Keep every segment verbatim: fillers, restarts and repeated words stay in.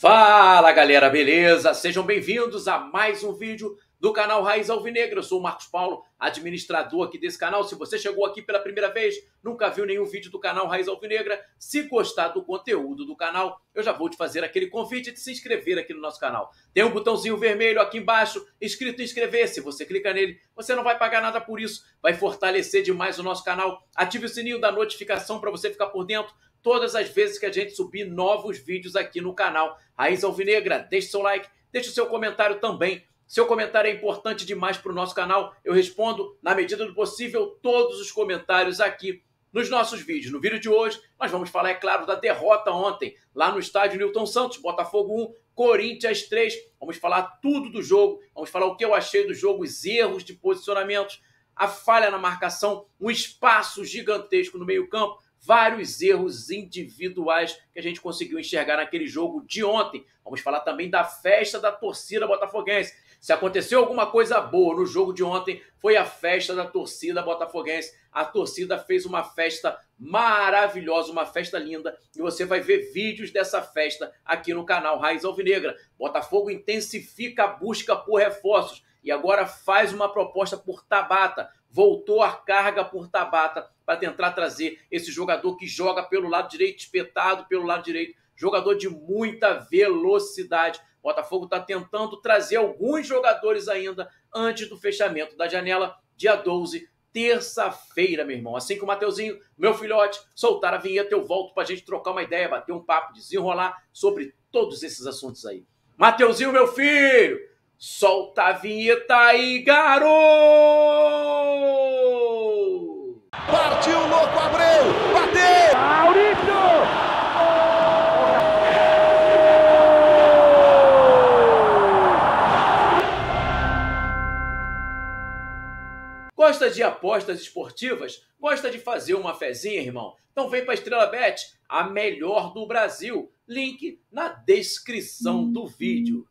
Fala galera, beleza? Sejam bem-vindos a mais um vídeo do canal Raiz Alvinegra. Eu sou o Marcos Paulo, administrador aqui desse canal. Se você chegou aqui pela primeira vez, nunca viu nenhum vídeo do canal Raiz Alvinegra, se gostar do conteúdo do canal, eu já vou te fazer aquele convite de se inscrever aqui no nosso canal. Tem um botãozinho vermelho aqui embaixo, escrito inscrever-se. Você clica nele, você não vai pagar nada por isso, vai fortalecer demais o nosso canal. Ative o sininho da notificação para você ficar por dentro todas as vezes que a gente subir novos vídeos aqui no canal Raiz Alvinegra. Deixe seu like, deixe o seu comentário também. Seu comentário é importante demais para o nosso canal. Eu respondo, na medida do possível, todos os comentários aqui nos nossos vídeos. No vídeo de hoje, nós vamos falar, é claro, da derrota ontem, lá no estádio Nilton Santos, Botafogo um, Corinthians três. Vamos falar tudo do jogo, vamos falar o que eu achei do jogo, os erros de posicionamentos, a falha na marcação, um espaço gigantesco no meio-campo, vários erros individuais que a gente conseguiu enxergar naquele jogo de ontem. Vamos falar também da festa da torcida botafoguense. Se aconteceu alguma coisa boa no jogo de ontem, foi a festa da torcida botafoguense. A torcida fez uma festa maravilhosa, uma festa linda. E você vai ver vídeos dessa festa aqui no canal Raiz Alvinegra. Botafogo intensifica a busca por reforços e agora faz uma proposta por Tabata. Voltou a carga por Tabata para tentar trazer esse jogador que joga pelo lado direito, espetado pelo lado direito, jogador de muita velocidade. O Botafogo está tentando trazer alguns jogadores ainda antes do fechamento da janela, dia doze, terça-feira, meu irmão. Assim que o Mateuzinho, meu filhote, soltar a vinheta, eu volto para a gente trocar uma ideia, bater um papo, desenrolar sobre todos esses assuntos aí. Mateuzinho, meu filho, solta a vinheta aí, garoto! Partiu, Loco Abreu! Bateu! Maurício! Gosta de apostas esportivas? Gosta de fazer uma fezinha, irmão? Então vem para a Estrela Bet, a melhor do Brasil. Link na descrição do vídeo.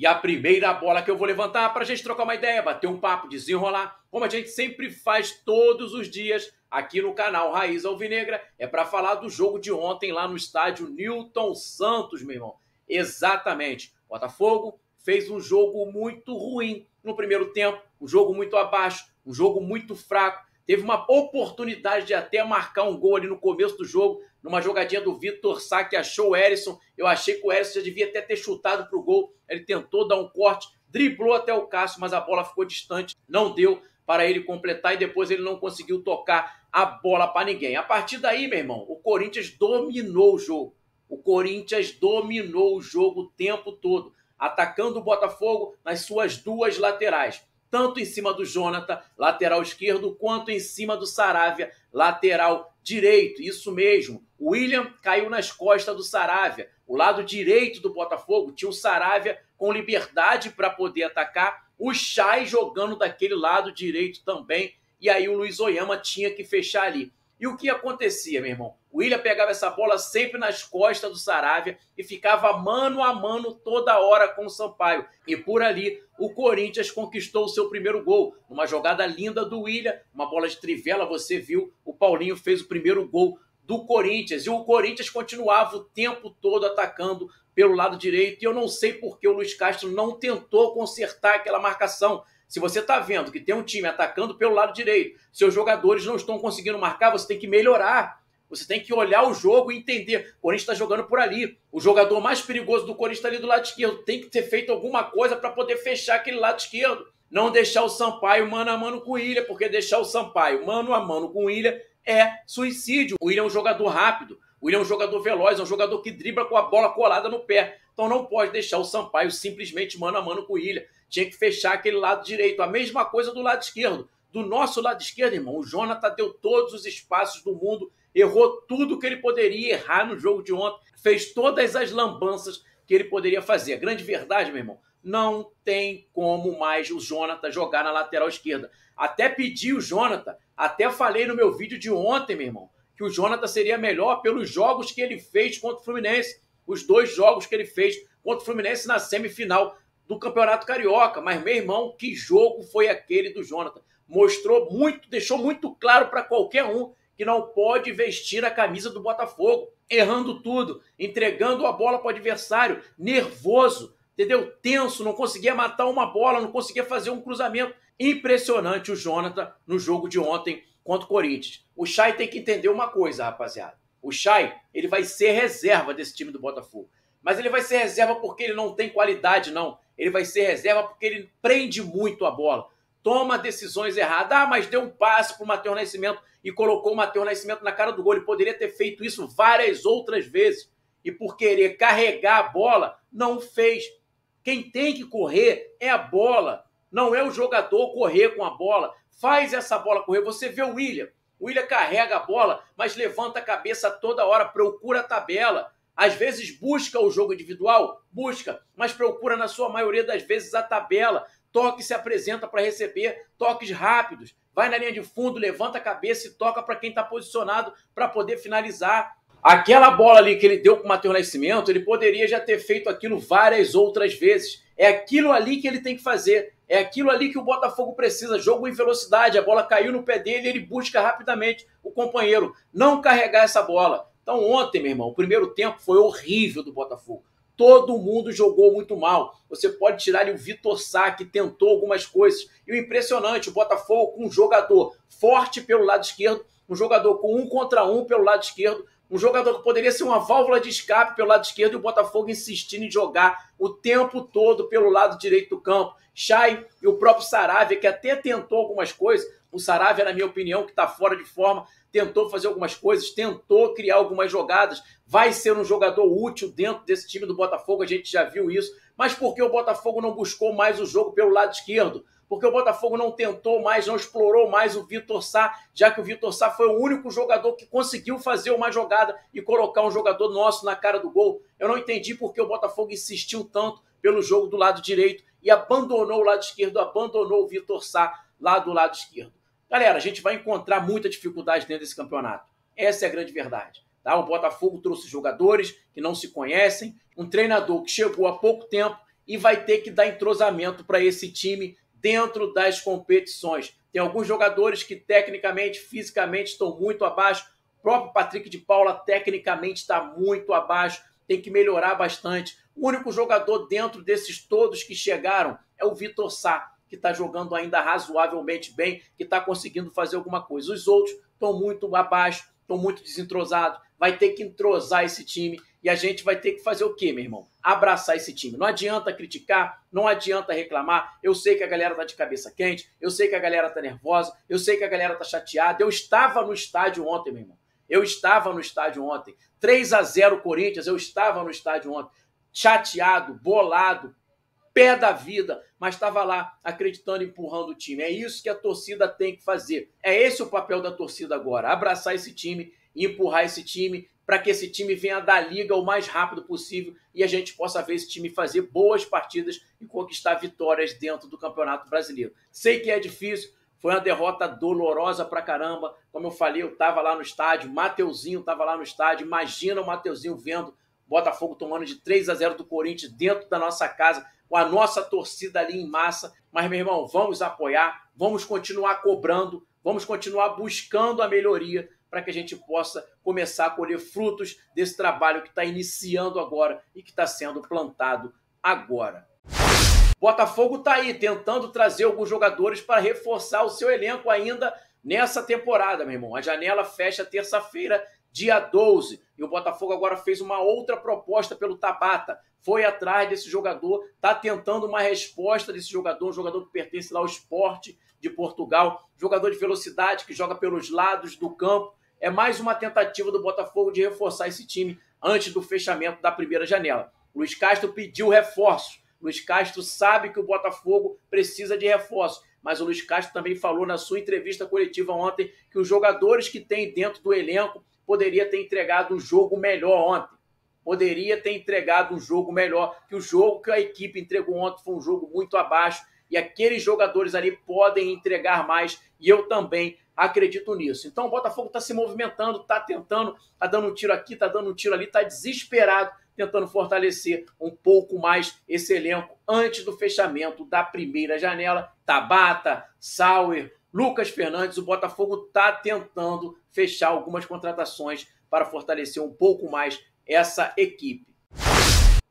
E a primeira bola que eu vou levantar para a gente trocar uma ideia, bater um papo, desenrolar, como a gente sempre faz todos os dias aqui no canal Raiz Alvinegra, é para falar do jogo de ontem lá no estádio Nilton Santos, meu irmão. Exatamente. Botafogo fez um jogo muito ruim no primeiro tempo, um jogo muito abaixo, um jogo muito fraco. Teve uma oportunidade de até marcar um gol ali no começo do jogo, numa jogadinha do Vitor Sá, que achou o Érison. Eu achei que o Érison já devia até ter chutado para o gol. Ele tentou dar um corte, driblou até o Cássio, mas a bola ficou distante, não deu para ele completar e depois ele não conseguiu tocar a bola para ninguém. A partir daí, meu irmão, o Corinthians dominou o jogo. O Corinthians dominou o jogo o tempo todo, atacando o Botafogo nas suas duas laterais, tanto em cima do Jonathan, lateral esquerdo, quanto em cima do Saravia, lateral direito. Isso mesmo, o William caiu nas costas do Saravia. O lado direito do Botafogo tinha o Saravia com liberdade para poder atacar, o Chay jogando daquele lado direito também, e aí o Luiz Oyama tinha que fechar ali. E o que acontecia, meu irmão? O Ilha pegava essa bola sempre nas costas do Saravia e ficava mano a mano toda hora com o Sampaio. E por ali, o Corinthians conquistou o seu primeiro gol. Uma jogada linda do Ilha, uma bola de trivela, você viu, o Paulinho fez o primeiro gol do Corinthians. E o Corinthians continuava o tempo todo atacando pelo lado direito. E eu não sei por que o Luís Castro não tentou consertar aquela marcação. Se você está vendo que tem um time atacando pelo lado direito, seus jogadores não estão conseguindo marcar, você tem que melhorar. Você tem que olhar o jogo e entender. O Corinthians está jogando por ali. O jogador mais perigoso do Corinthians está ali do lado esquerdo. Tem que ter feito alguma coisa para poder fechar aquele lado esquerdo. Não deixar o Sampaio mano a mano com o Ilha, porque deixar o Sampaio mano a mano com o Ilha é suicídio. O Ilha é um jogador rápido. O William é um jogador veloz, é um jogador que dribla com a bola colada no pé. Então não pode deixar o Sampaio simplesmente mano a mano com o William. Tinha que fechar aquele lado direito. A mesma coisa do lado esquerdo. Do nosso lado esquerdo, irmão, o Jonathan deu todos os espaços do mundo, errou tudo que ele poderia errar no jogo de ontem, fez todas as lambanças que ele poderia fazer. A grande verdade, meu irmão, não tem como mais o Jonathan jogar na lateral esquerda. Até pedi o Jonathan, até falei no meu vídeo de ontem, meu irmão, que o Jonathan seria melhor pelos jogos que ele fez contra o Fluminense. Os dois jogos que ele fez contra o Fluminense na semifinal do Campeonato Carioca. Mas, meu irmão, que jogo foi aquele do Jonathan? Mostrou muito, deixou muito claro para qualquer um que não pode vestir a camisa do Botafogo. errando tudo, entregando a bola para o adversário, nervoso, entendeu? Tenso, não conseguia matar uma bola, não conseguia fazer um cruzamento. Impressionante o Jonathan no jogo de ontem contra o Corinthians. O Chay tem que entender uma coisa, rapaziada. O Chay, ele vai ser reserva desse time do Botafogo. Mas ele vai ser reserva porque ele não tem qualidade, não. Ele vai ser reserva porque ele prende muito a bola. Toma decisões erradas. Ah, mas deu um passe para o Matheus Nascimento e colocou o Matheus Nascimento na cara do gol. Ele poderia ter feito isso várias outras vezes. E por querer carregar a bola, não fez. Quem tem que correr é a bola. Não é o jogador correr com a bola. Faz essa bola correr. Você vê o William. O William carrega a bola, mas levanta a cabeça toda hora, procura a tabela. Às vezes busca o jogo individual, busca, mas procura na sua maioria das vezes a tabela. Toque se apresenta para receber, toques rápidos. Vai na linha de fundo, levanta a cabeça e toca para quem está posicionado para poder finalizar. Aquela bola ali que ele deu para o Matheus Nascimento, ele poderia já ter feito aquilo várias outras vezes. É aquilo ali que ele tem que fazer. É aquilo ali que o Botafogo precisa. Jogo em velocidade, a bola caiu no pé dele, ele busca rapidamente o companheiro. Não carregar essa bola. Então ontem, meu irmão, o primeiro tempo foi horrível do Botafogo. Todo mundo jogou muito mal. Você pode tirar ali o Vitor Sá, que tentou algumas coisas. E o impressionante, o Botafogo com um jogador forte pelo lado esquerdo, um jogador com um contra um pelo lado esquerdo, um jogador que poderia ser uma válvula de escape pelo lado esquerdo e o Botafogo insistindo em jogar o tempo todo pelo lado direito do campo. Chay e o próprio Saravia, que até tentou algumas coisas. O Saravia, na minha opinião, que está fora de forma, tentou fazer algumas coisas, tentou criar algumas jogadas. Vai ser um jogador útil dentro desse time do Botafogo, a gente já viu isso. Mas por que o Botafogo não buscou mais o jogo pelo lado esquerdo? Porque o Botafogo não tentou mais, não explorou mais o Vitor Sá, já que o Vitor Sá foi o único jogador que conseguiu fazer uma jogada e colocar um jogador nosso na cara do gol. Eu não entendi por que o Botafogo insistiu tanto pelo jogo do lado direito e abandonou o lado esquerdo, abandonou o Vitor Sá lá do lado esquerdo. Galera, a gente vai encontrar muita dificuldade dentro desse campeonato. Essa é a grande verdade. Tá? O Botafogo trouxe jogadores que não se conhecem, um treinador que chegou há pouco tempo e vai ter que dar entrosamento para esse time dentro das competições. Tem alguns jogadores que tecnicamente, fisicamente estão muito abaixo. O próprio Patrick de Paula tecnicamente está muito abaixo. Tem que melhorar bastante. O único jogador dentro desses todos que chegaram é o Vitor Sá, que está jogando ainda razoavelmente bem, que está conseguindo fazer alguma coisa. Os outros estão muito abaixo, estão muito desentrosados. Vai ter que entrosar esse time e a gente vai ter que fazer o quê, meu irmão? Abraçar esse time. Não adianta criticar, não adianta reclamar. Eu sei que a galera tá de cabeça quente, eu sei que a galera tá nervosa, eu sei que a galera tá chateada. Eu estava no estádio ontem, meu irmão. Eu estava no estádio ontem. três a zero Corinthians, eu estava no estádio ontem. Chateado, bolado, pé da vida, mas estava lá acreditando, empurrando o time. É isso que a torcida tem que fazer. É esse o papel da torcida agora, abraçar esse time, empurrar esse time, para que esse time venha da liga o mais rápido possível e a gente possa ver esse time fazer boas partidas e conquistar vitórias dentro do Campeonato Brasileiro. Sei que é difícil, foi uma derrota dolorosa pra caramba. Como eu falei, eu tava lá no estádio, Mateuzinho tava lá no estádio. Imagina o Mateuzinho vendo Botafogo tomando de três a zero do Corinthians dentro da nossa casa, com a nossa torcida ali em massa. Mas, meu irmão, vamos apoiar, vamos continuar cobrando, vamos continuar buscando a melhoria para que a gente possa começar a colher frutos desse trabalho que está iniciando agora e que está sendo plantado agora. Botafogo está aí, tentando trazer alguns jogadores para reforçar o seu elenco ainda nessa temporada, meu irmão. A janela fecha terça-feira, dia doze. E o Botafogo agora fez uma outra proposta pelo Tabata. Foi atrás desse jogador, está tentando uma resposta desse jogador, um jogador que pertence lá ao Sporting de Portugal, jogador de velocidade que joga pelos lados do campo. É mais uma tentativa do Botafogo de reforçar esse time antes do fechamento da primeira janela. Luís Castro pediu reforços. Luís Castro sabe que o Botafogo precisa de reforço, mas o Luís Castro também falou na sua entrevista coletiva ontem que os jogadores que tem dentro do elenco poderia ter entregado um jogo melhor ontem. Poderia ter entregado um jogo melhor, que o jogo que a equipe entregou ontem foi um jogo muito abaixo e aqueles jogadores ali podem entregar mais e eu também acredito nisso. Então o Botafogo está se movimentando, está tentando, está dando um tiro aqui, está dando um tiro ali, está desesperado, tentando fortalecer um pouco mais esse elenco antes do fechamento da primeira janela. Tabata, Sauer, Lucas Fernandes, o Botafogo está tentando fechar algumas contratações para fortalecer um pouco mais essa equipe.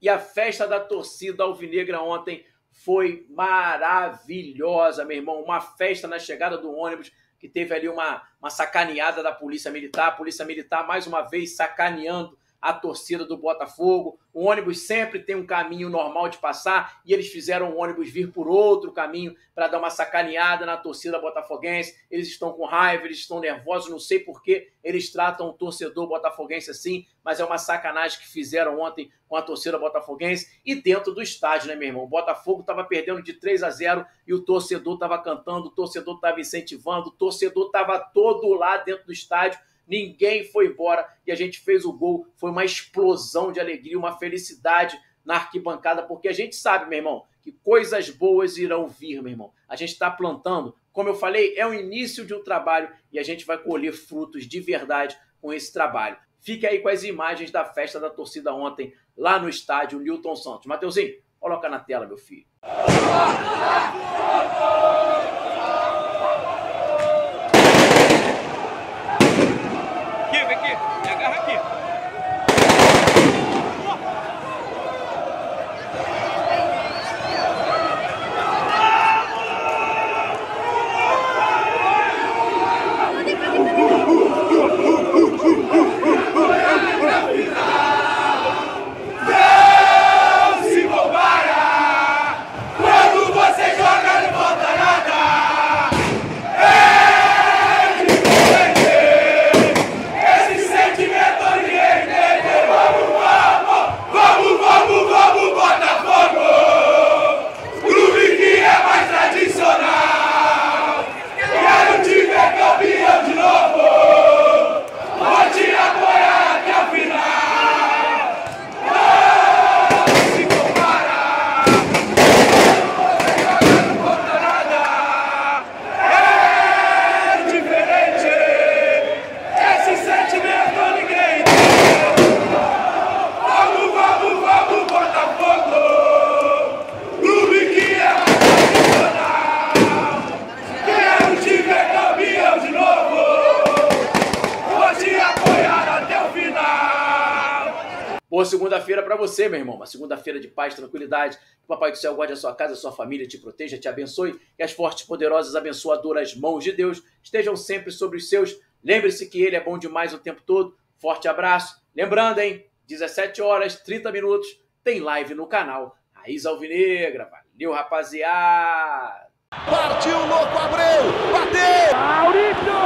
E a festa da torcida alvinegra ontem foi maravilhosa, meu irmão. Uma festa na chegada do ônibus, que teve ali uma, uma sacaneada da Polícia Militar. A Polícia Militar, mais uma vez, sacaneando a torcida do Botafogo. O ônibus sempre tem um caminho normal de passar e eles fizeram o ônibus vir por outro caminho para dar uma sacaneada na torcida botafoguense. Eles estão com raiva, eles estão nervosos, não sei por que eles tratam o torcedor botafoguense assim, mas é uma sacanagem que fizeram ontem com a torcida botafoguense e dentro do estádio, né, meu irmão? O Botafogo estava perdendo de três a zero e o torcedor estava cantando, o torcedor estava incentivando, o torcedor estava todo lá dentro do estádio. Ninguém foi embora e a gente fez o gol. Foi uma explosão de alegria, uma felicidade na arquibancada, porque a gente sabe, meu irmão, que coisas boas irão vir, meu irmão. A gente está plantando, como eu falei, é o início de um trabalho e a gente vai colher frutos de verdade com esse trabalho. Fique aí com as imagens da festa da torcida ontem, lá no estádio Nilton Santos. Mateuzinho, coloca na tela, meu filho. Boa segunda-feira para você, meu irmão. Uma segunda-feira de paz, tranquilidade. Que o Papai do Céu guarde a sua casa, a sua família, te proteja, te abençoe. E as fortes, poderosas, abençoadoras mãos de Deus estejam sempre sobre os seus. Lembre-se que Ele é bom demais o tempo todo. Forte abraço. Lembrando, hein? dezessete horas, trinta minutos, tem live no canal Raiz Alvinegra. Valeu, rapaziada! Partiu, Loco Abreu! Bateu! Maurício!